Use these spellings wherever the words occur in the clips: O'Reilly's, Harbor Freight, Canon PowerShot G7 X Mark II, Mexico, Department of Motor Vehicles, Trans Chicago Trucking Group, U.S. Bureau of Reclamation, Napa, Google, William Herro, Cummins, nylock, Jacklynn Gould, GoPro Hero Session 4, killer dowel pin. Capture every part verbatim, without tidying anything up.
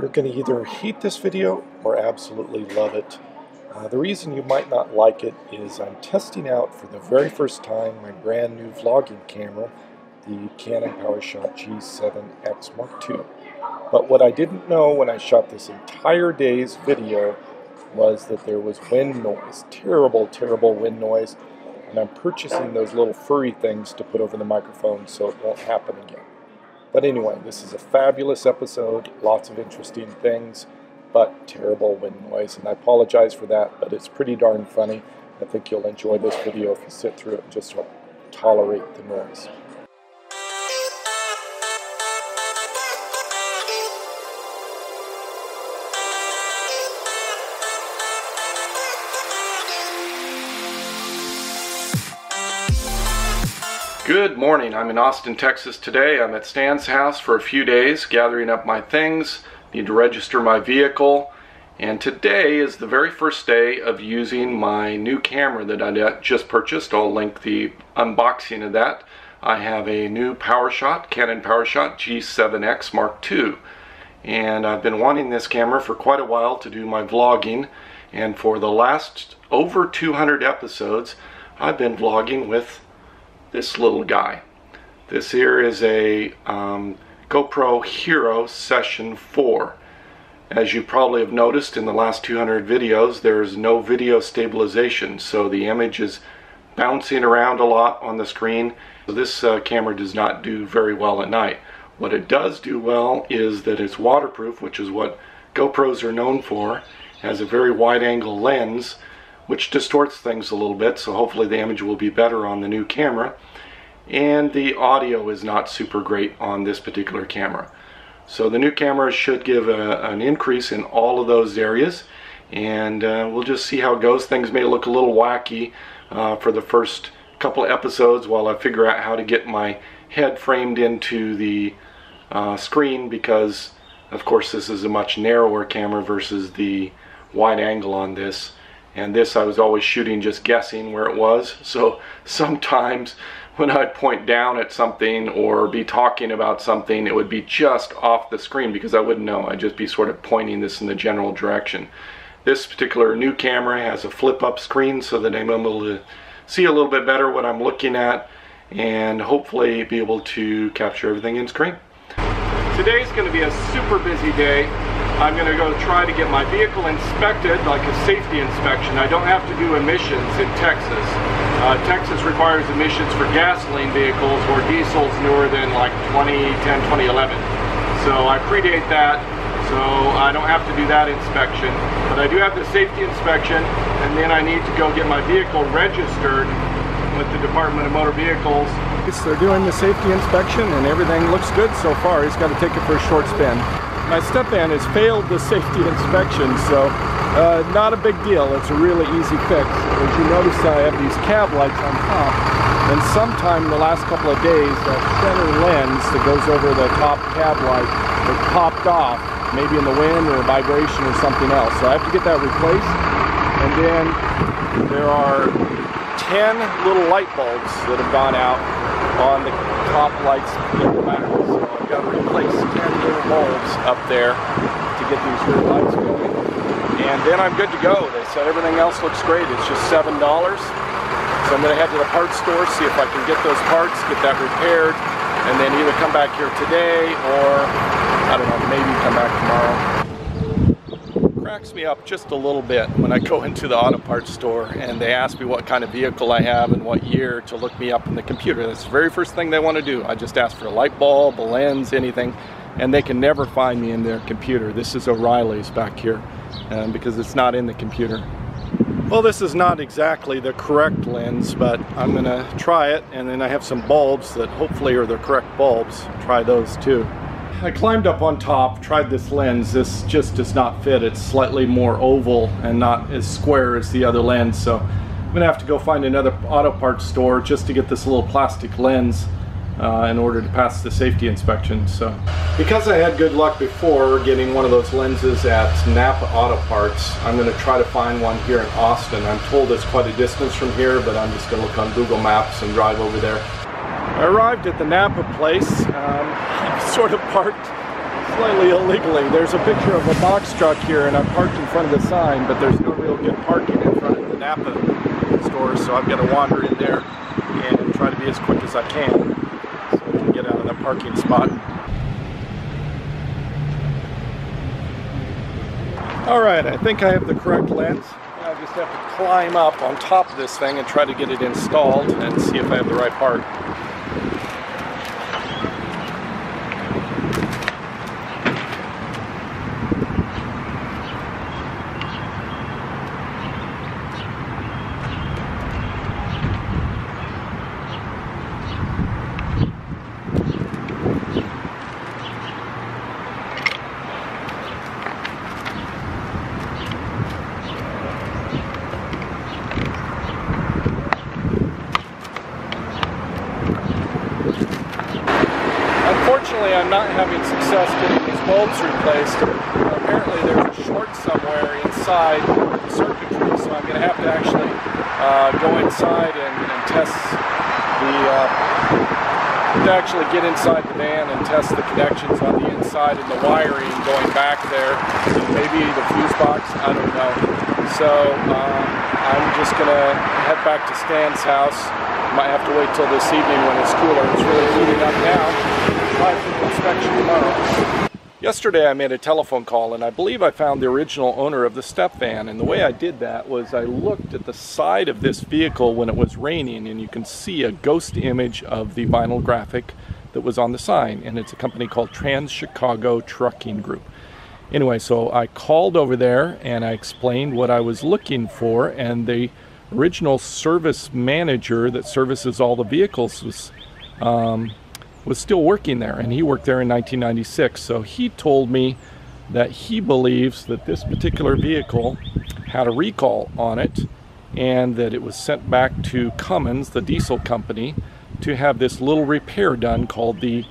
You're going to either hate this video or absolutely love it. Uh, the reason you might not like it is I'm testing out for the very first time my brand new vlogging camera, the Canon PowerShot G seven X Mark two. But what I didn't know when I shot this entire day's video was that there was wind noise. Terrible, terrible wind noise. And I'm purchasing those little furry things to put over the microphone so it won't happen again. But anyway, this is a fabulous episode, lots of interesting things, but terrible wind noise, and I apologize for that, but it's pretty darn funny. I think you'll enjoy this video if you sit through it and just tolerate the noise. Good morning. I'm in Austin, Texas today. I'm at Stan's house for a few days gathering up my things. Need to register my vehicle, and today is the very first day of using my new camera that I just purchased. I'll link the unboxing of that. I have a new PowerShot, Canon PowerShot G seven X Mark two, and I've been wanting this camera for quite a while to do my vlogging, and for the last over two hundred episodes I've been vlogging with this little guy. This here is a um, GoPro Hero Session four. As you probably have noticed in the last two hundred videos, there's no video stabilization, so the image is bouncing around a lot on the screen. So this uh, camera does not do very well at night. What it does do well is that it's waterproof, which is what GoPros are known for. It has a very wide angle lens, which distorts things a little bit, so hopefully the image will be better on the new camera. And the audio is not super great on this particular camera. So the new camera should give a, an increase in all of those areas, and uh, we'll just see how it goes. Things may look a little wacky uh, for the first couple of episodes while I figure out how to get my head framed into the uh, screen, because of course this is a much narrower camera versus the wide angle on this. And this I was always shooting just guessing where it was, so sometimes when I'd point down at something or be talking about something, it would be just off the screen because I wouldn't know. I'd just be sort of pointing this in the general direction. This particular new camera has a flip-up screen so that I'm able to see a little bit better what I'm looking at and hopefully be able to capture everything in screen. Today's going to be a super busy day. I'm going to go try to get my vehicle inspected, like a safety inspection. I don't have to do emissions in Texas. Uh, Texas requires emissions for gasoline vehicles or diesels newer than like twenty ten, twenty eleven. So I predate that, so I don't have to do that inspection. But I do have the safety inspection, and then I need to go get my vehicle registered with the Department of Motor Vehicles. They're doing the safety inspection, and everything looks good so far. He's got to take it for a short spin. My step-van has failed the safety inspection, so uh, not a big deal. It's a really easy fix. As you notice, I have these cab lights on top, and sometime in the last couple of days, that center lens that goes over the top cab light has popped off, maybe in the wind or a vibration or something else. So I have to get that replaced, and then there are ten little light bulbs that have gone out on the top lights in the laterals. I've got to replace ten little bulbs up there to get these rear lights going. And then I'm good to go. They said everything else looks great. It's just seven dollars. So I'm going to head to the parts store, see if I can get those parts, get that repaired, and then either come back here today or, I don't know, maybe come back tomorrow. It cracks me up just a little bit when I go into the auto parts store and they ask me what kind of vehicle I have and what year to look me up in the computer. That's the very first thing they want to do. I just ask for a light bulb, a lens, anything. And they can never find me in their computer. This is O'Reilly's back here, um, because it's not in the computer. Well, this is not exactly the correct lens, but I'm gonna try it, and then I have some bulbs that hopefully are the correct bulbs. Try those too. I climbed up on top, tried this lens. This just does not fit. It's slightly more oval and not as square as the other lens, so I'm gonna have to go find another auto parts store just to get this little plastic lens. Uh, in order to pass the safety inspection. So, because I had good luck before getting one of those lenses at Napa Auto Parts, I'm going to try to find one here in Austin. I'm told it's quite a distance from here, but I'm just going to look on Google Maps and drive over there. I arrived at the Napa place, um, sort of parked slightly illegally. There's a picture of a box truck here, and I'm parked in front of the sign, but there's no real good parking in front of the Napa store, so I've got to wander in there and try to be as quick as I can so I can get out of that parking spot. All right, I think I have the correct lens. I just have to climb up on top of this thing and try to get it installed and see if I have the right part. I'm not having success getting these bulbs replaced. Apparently there's a short somewhere inside the circuitry, so I'm going to have to actually uh, go inside and, and test the, uh, to actually get inside the van and test the connections on the inside and the wiring going back there. Maybe the fuse box, I don't know. So um, I'm just going to head back to Stan's house. Might have to wait till this evening when it's cooler. It's really heating up now. Inspection tomorrow. Yesterday I made a telephone call and I believe I found the original owner of the step van, and the way I did that was I looked at the side of this vehicle when it was raining, and you can see a ghost image of the vinyl graphic that was on the sign, and it's a company called Trans Chicago Trucking Group. Anyway, so I called over there and I explained what I was looking for, and the original service manager that services all the vehicles was um, was still working there, and he worked there in nineteen ninety-six. So he told me that he believes that this particular vehicle had a recall on it and that it was sent back to Cummins, the diesel company, to have this little repair done called the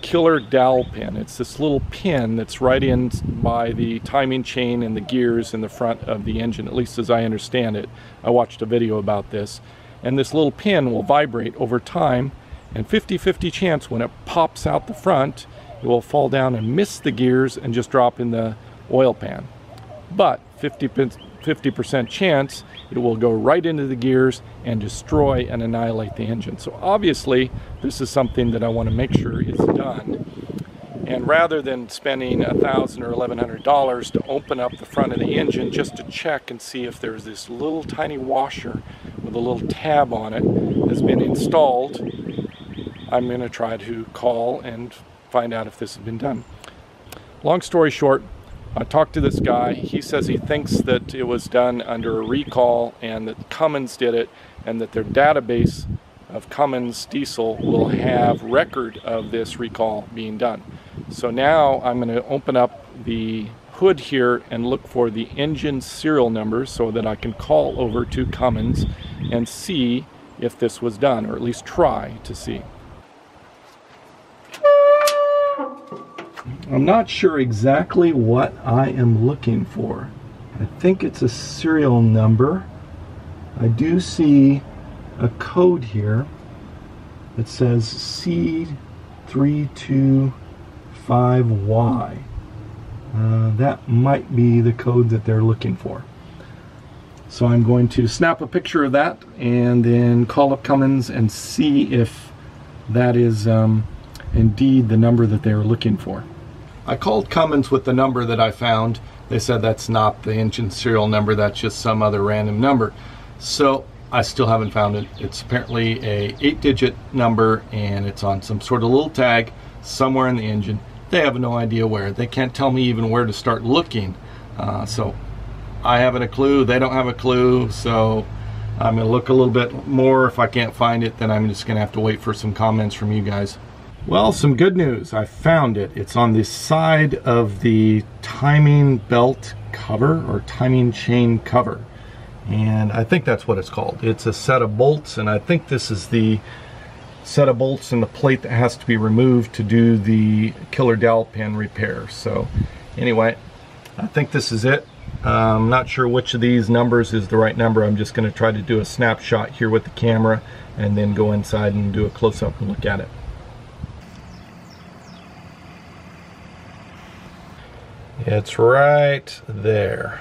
killer dowel pin. It's this little pin that's right in by the timing chain and the gears in the front of the engine, at least as I understand it. I watched a video about this, and this little pin will vibrate over time, and fifty fifty chance when it pops out the front, it will fall down and miss the gears and just drop in the oil pan. But fifty percent chance it will go right into the gears and destroy and annihilate the engine. So obviously this is something that I want to make sure is done. And rather than spending a thousand dollars or eleven hundred dollars to open up the front of the engine just to check and see if there's this little tiny washer with a little tab on it that's been installed, I'm going to try to call and find out if this has been done. Long story short, I talked to this guy. He says he thinks that it was done under a recall and that Cummins did it, and that their database of Cummins diesel will have record of this recall being done. So now I'm going to open up the hood here and look for the engine serial number so that I can call over to Cummins and see if this was done, or at least try to see. I'm not sure exactly what I am looking for. I think it's a serial number. I do see a code here that says C three two five Y. Uh, that might be the code that they're looking for. So I'm going to snap a picture of that and then call up Cummins and see if that is um, indeed the number that they were looking for. I called Cummins with the number that I found. They said that's not the engine serial number, that's just some other random number. So I still haven't found it. It's apparently a eight digit number, and it's on some sort of little tag somewhere in the engine. They have no idea where. They can't tell me even where to start looking. Uh, so I haven't a clue, they don't have a clue, so I'm gonna look a little bit more. If I can't find it, then I'm just gonna have to wait for some comments from you guys. Well, some good news. I found it. It's on the side of the timing belt cover, or timing chain cover. And I think that's what it's called. It's a set of bolts, and I think this is the set of bolts and the plate that has to be removed to do the killer dowel pin repair. So anyway, I think this is it. I'm not sure which of these numbers is the right number. I'm just going to try to do a snapshot here with the camera and then go inside and do a close-up and look at it. It's right there.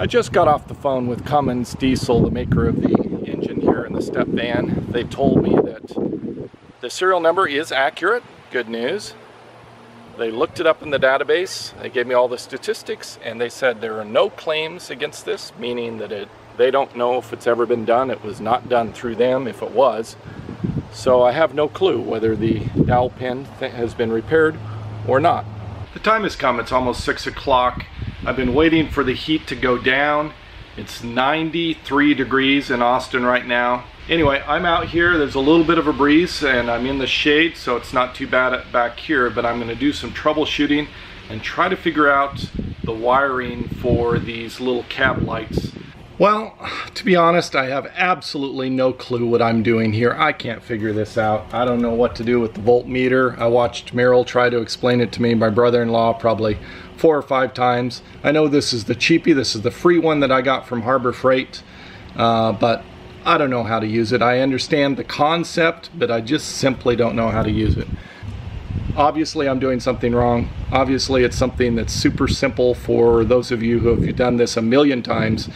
I just got off the phone with Cummins Diesel, the maker of the engine here in the step van. They told me that the serial number is accurate. Good news. They looked it up in the database. They gave me all the statistics, and they said there are no claims against this, meaning that it they don't know if it's ever been done. It was not done through them if it was. So I have no clue whether the dowel pin has been repaired or not. The time has come. It's almost six o'clock. I've been waiting for the heat to go down. It's ninety-three degrees in Austin right now. Anyway, I'm out here. There's a little bit of a breeze and I'm in the shade, so it's not too bad back here, but I'm going to do some troubleshooting and try to figure out the wiring for these little cab lights. Well, to be honest, I have absolutely no clue what I'm doing here. I can't figure this out. I don't know what to do with the voltmeter. I watched Merrill try to explain it to me, my brother-in-law, probably four or five times. I know this is the cheapie. This is the free one that I got from Harbor Freight, uh, but I don't know how to use it. I understand the concept, but I just simply don't know how to use it. Obviously, I'm doing something wrong. Obviously, it's something that's super simple for those of you who have done this a million times.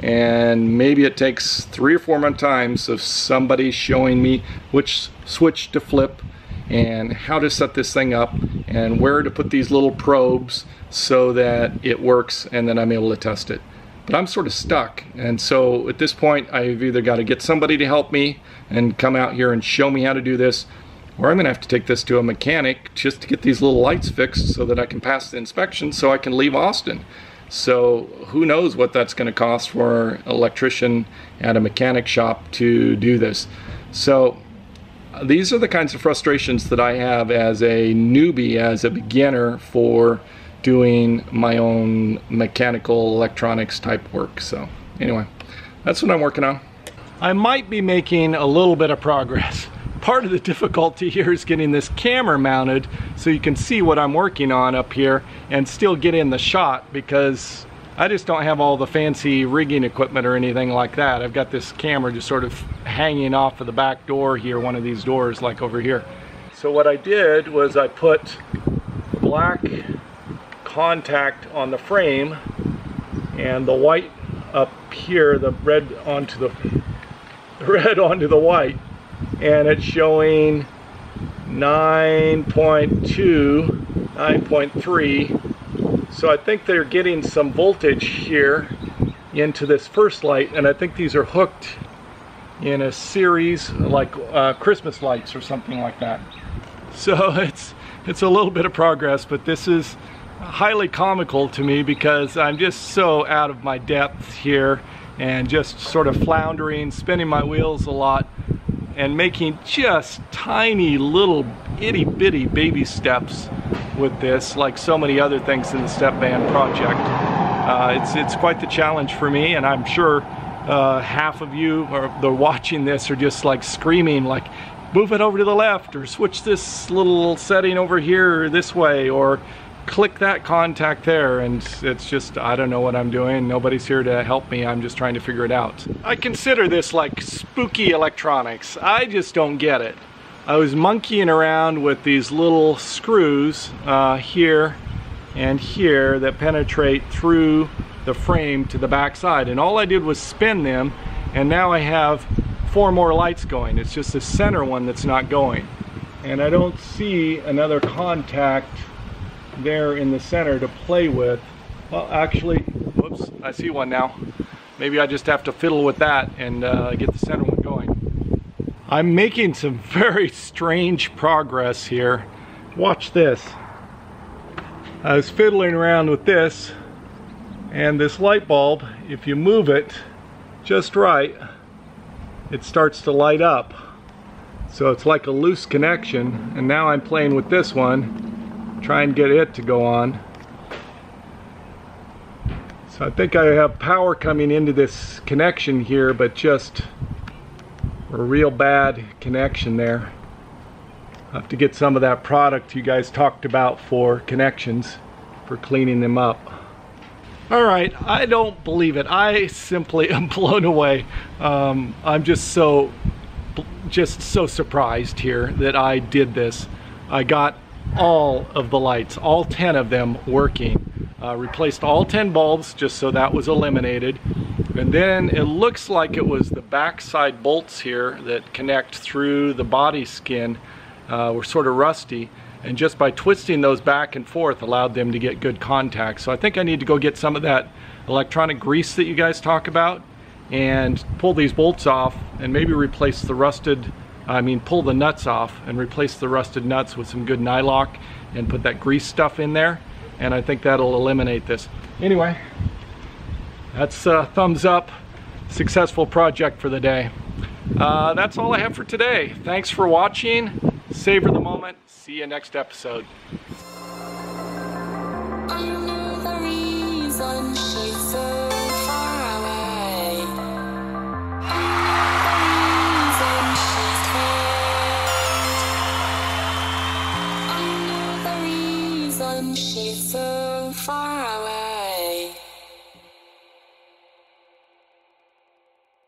And maybe it takes three or four more times of somebody showing me which switch to flip and how to set this thing up and where to put these little probes so that it works and then I'm able to test it. But I'm sort of stuck, and so at this point I've either got to get somebody to help me and come out here and show me how to do this, or I'm gonna have to take this to a mechanic just to get these little lights fixed so that I can pass the inspection so I can leave Austin. So who knows what that's going to cost for an electrician at a mechanic shop to do this. So these are the kinds of frustrations that I have as a newbie, as a beginner for doing my own mechanical electronics type work. So anyway, that's what I'm working on. I might be making a little bit of progress. Part of the difficulty here is getting this camera mounted so you can see what I'm working on up here and still get in the shot, because I just don't have all the fancy rigging equipment or anything like that. I've got this camera just sort of hanging off of the back door here, one of these doors like over here. So what I did was I put black contact on the frame and the white up here, the red onto the, the red onto the white. And it's showing nine point two, nine point three. So I think they're getting some voltage here into this first light, and I think these are hooked in a series like uh, Christmas lights or something like that. So it's it's a little bit of progress, but this is highly comical to me because I'm just so out of my depth here and just sort of floundering, spinning my wheels a lot, and making just tiny little itty bitty baby steps with this, like so many other things in the step van project. Uh, it's, it's quite the challenge for me, and I'm sure uh, half of you are, they're watching this are just like screaming like, move it over to the left, or switch this little setting over here or this way, or click that contact there, and it's just, I don't know what I'm doing. Nobody's here to help me. I'm just trying to figure it out. I consider this like spooky electronics. I just don't get it. I was monkeying around with these little screws uh, here and here that penetrate through the frame to the back side, and all I did was spin them, and now I have four more lights going. It's just the center one that's not going, and I don't see another contact there in the center to play with. Well, actually, whoops, I see one now. Maybe I just have to fiddle with that and uh, get the center one going. I'm making some very strange progress here. Watch this. I was fiddling around with this, and this light bulb, if you move it just right, it starts to light up. So it's like a loose connection, and now I'm playing with this one, try and get it to go on. So I think I have power coming into this connection here, but just a real bad connection there. I have to get some of that product you guys talked about for connections, for cleaning them up. All right, I don't believe it. I simply am blown away. Um, I'm just so, just so surprised here that I did this. I got all of the lights, all ten of them working. Uh, replaced all ten bulbs, just so that was eliminated. And then it looks like it was the backside bolts here that connect through the body skin uh, were sort of rusty. And just by twisting those back and forth allowed them to get good contact. So I think I need to go get some of that electronic grease that you guys talk about and pull these bolts off and maybe replace the rusted, I mean pull the nuts off and replace the rusted nuts with some good nylock and put that grease stuff in there. And I think that'll eliminate this. Anyway, that's a thumbs up, successful project for the day. Uh, that's all I have for today. Thanks for watching. Savor the moment. See you next episode. I knew the reason she's so far away. I knew the reason she's hurt. I knew the reason she's so far away.